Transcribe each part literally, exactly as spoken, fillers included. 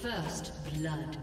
First blood.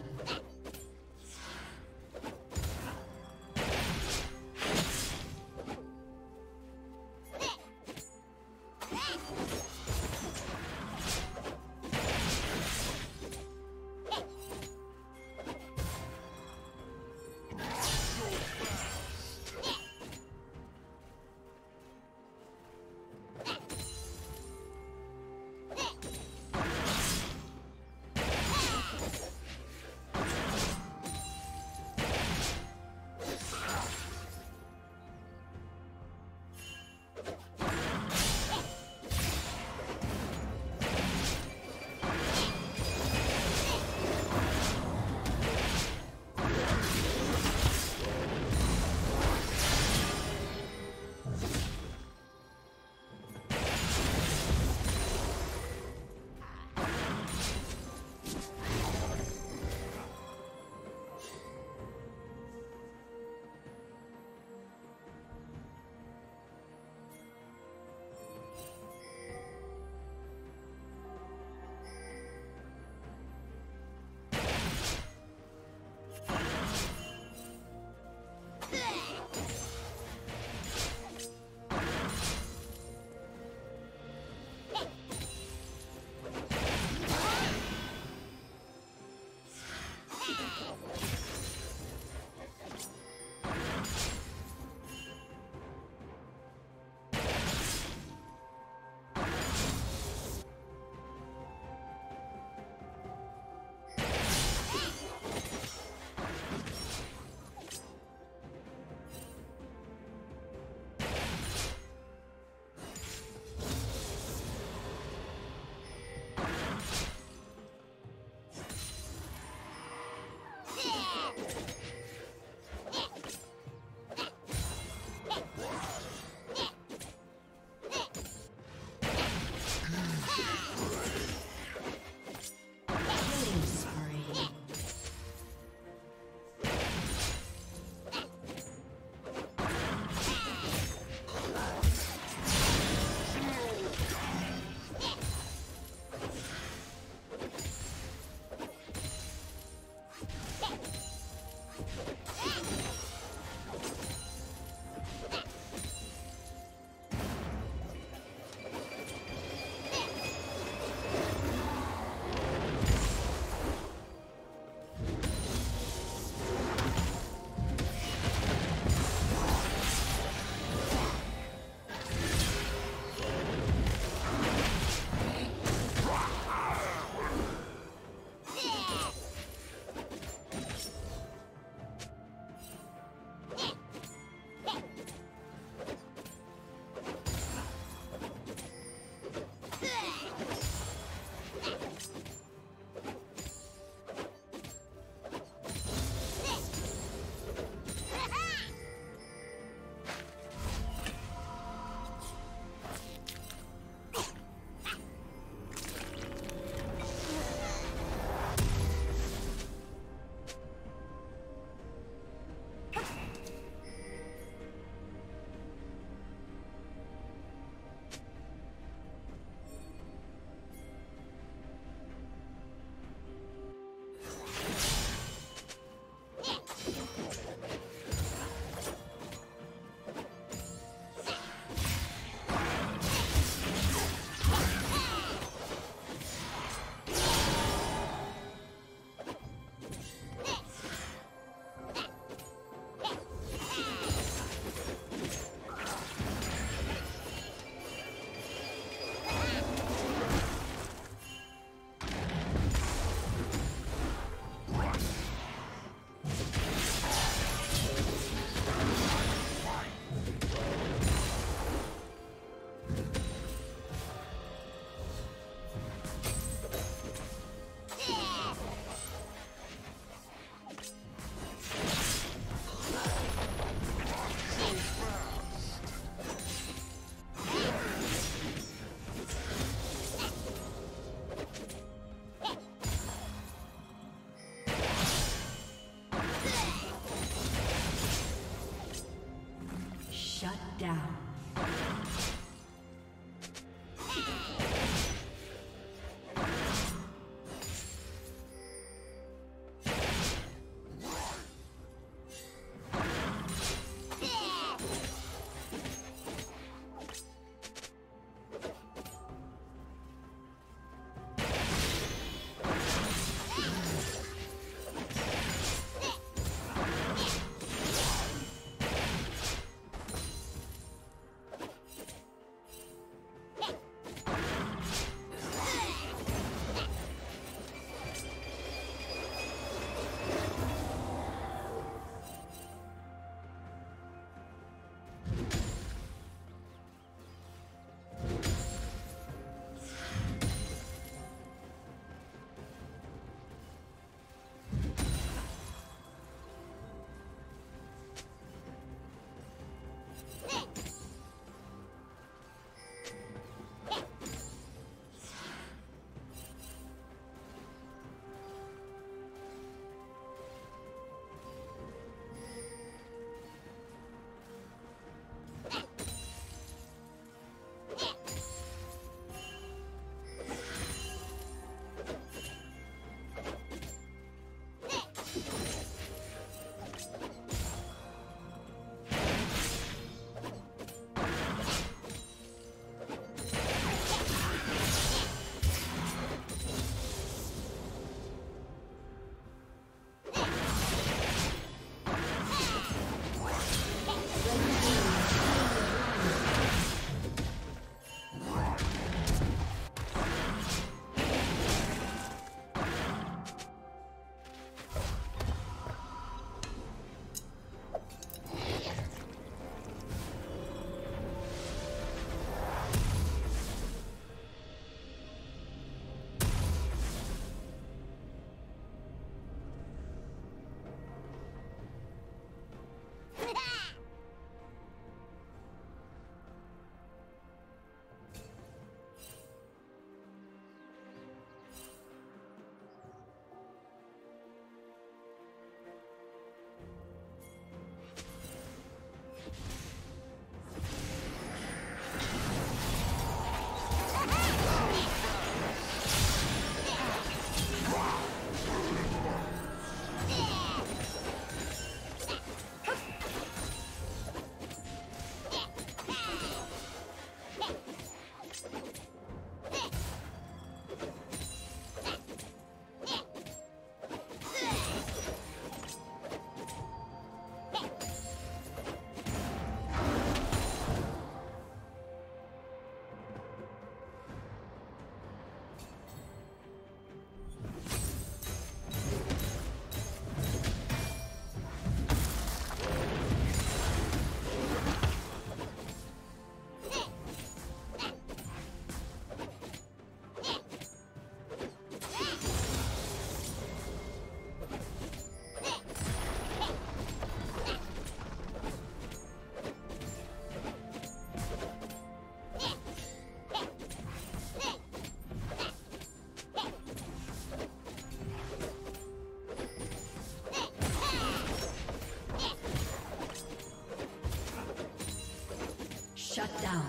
Shut down.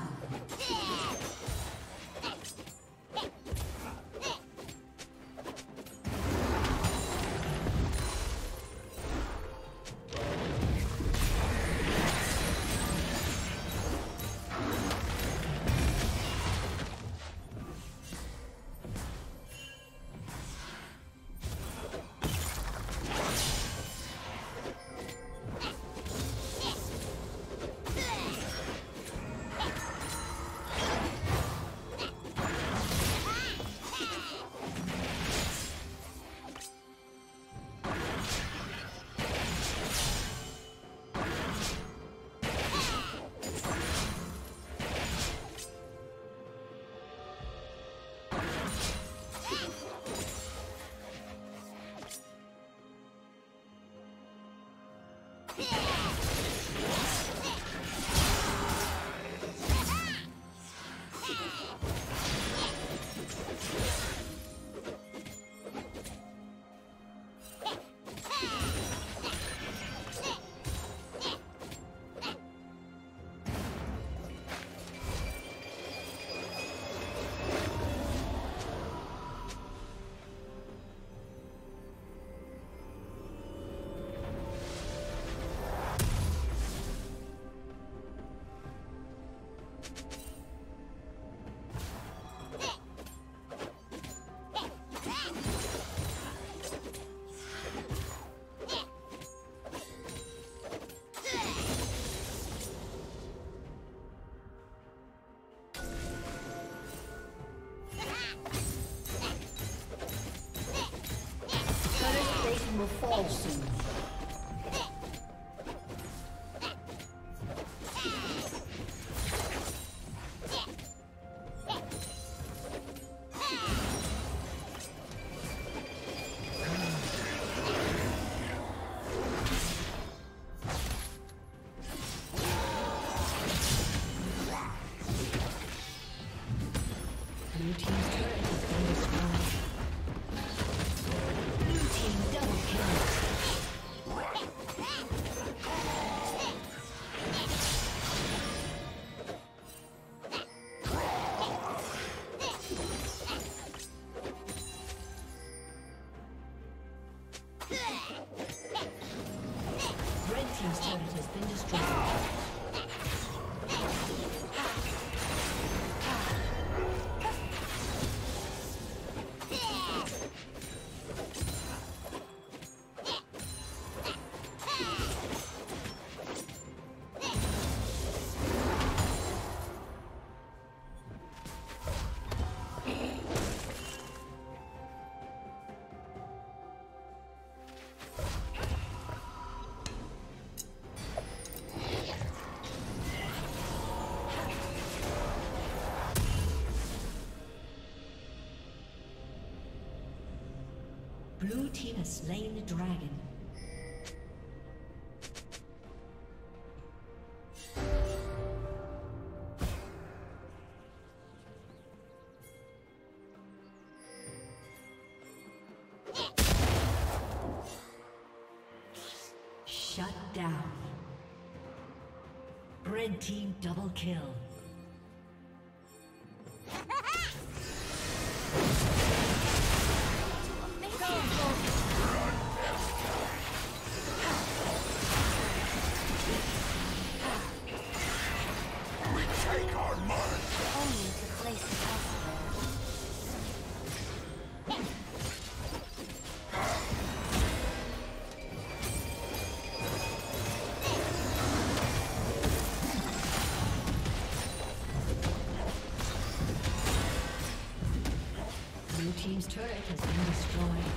Fall soon. Blue team's turret has been destroyed. Blue team has slain the dragon. Shut down. Red team double kill. Take our money. Only to place. team's turret has been destroyed.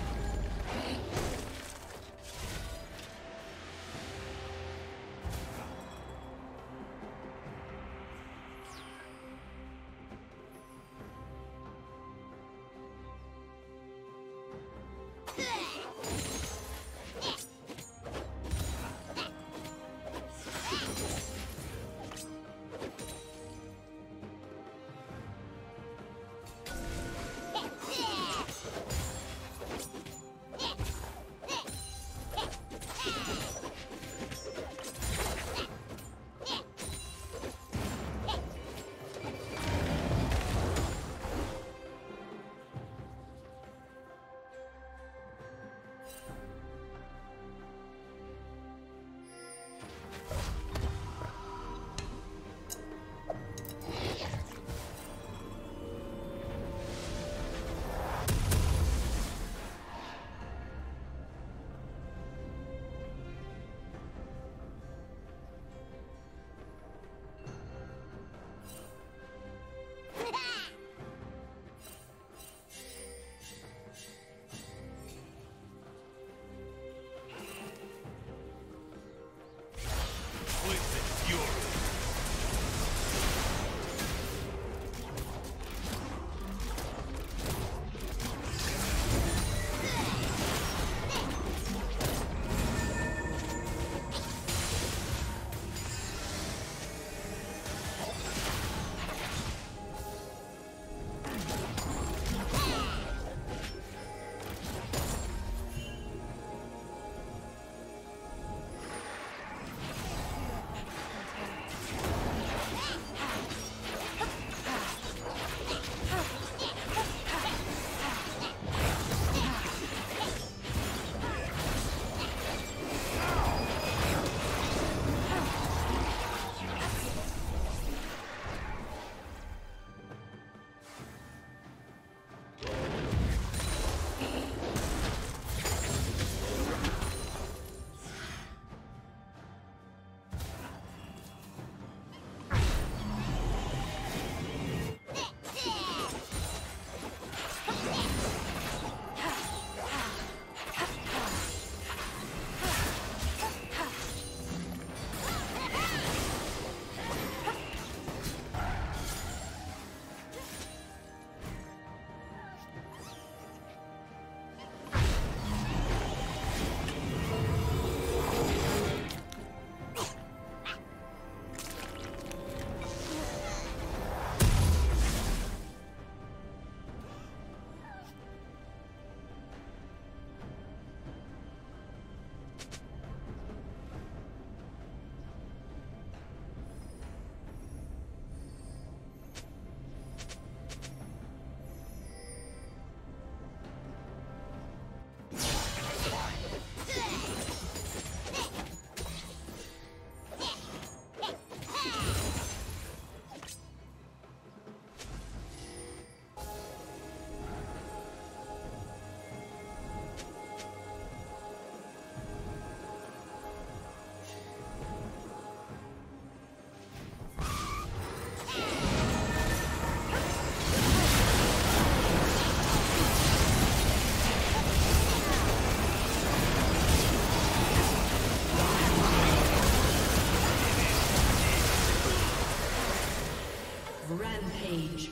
Rampage.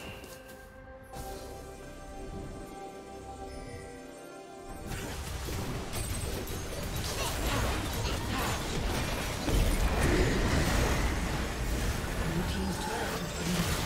team's turret has been